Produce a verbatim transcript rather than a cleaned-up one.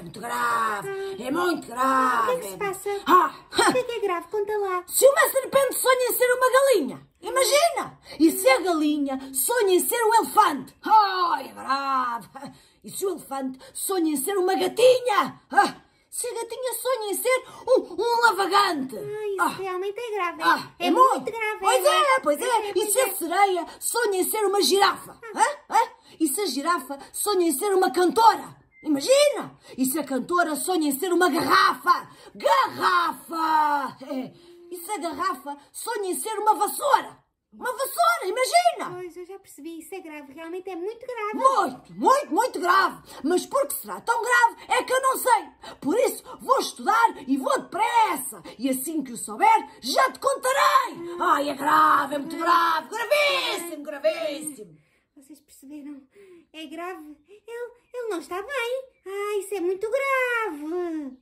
é muito grave, ah, é muito grave. O que é que se passa? Ah, o que é que é grave? Conta lá. Se uma serpente sonha em ser uma galinha, imagina! E se a galinha sonha em ser um elefante? Ah, oh, é grave! E se o elefante sonha em ser uma gatinha? Ah, se a gatinha sonha em ser um, um lavagante? Ah, isso ah, realmente é grave. Ah, é, é muito, muito grave. Pois é, é pois é. é, é pois e se é. a sereia sonha em ser uma girafa? Ah. Ah, ah, e se a girafa sonha em ser uma cantora? Imagina! E se a cantora sonha em ser uma garrafa? Garrafa! E se a garrafa sonha em ser uma vassoura? Uma vassoura, imagina! Pois, eu já percebi, isso é grave, realmente é muito grave. Muito, muito, muito grave. Mas por que será tão grave é que eu não sei. Por isso vou estudar e vou depressa. E assim que o souber, já te contarei. Ai, é grave, é muito grave, gravíssimo, gravíssimo. Vocês perceberam? É grave. Ele, ele não está bem. Ah, isso é muito grave.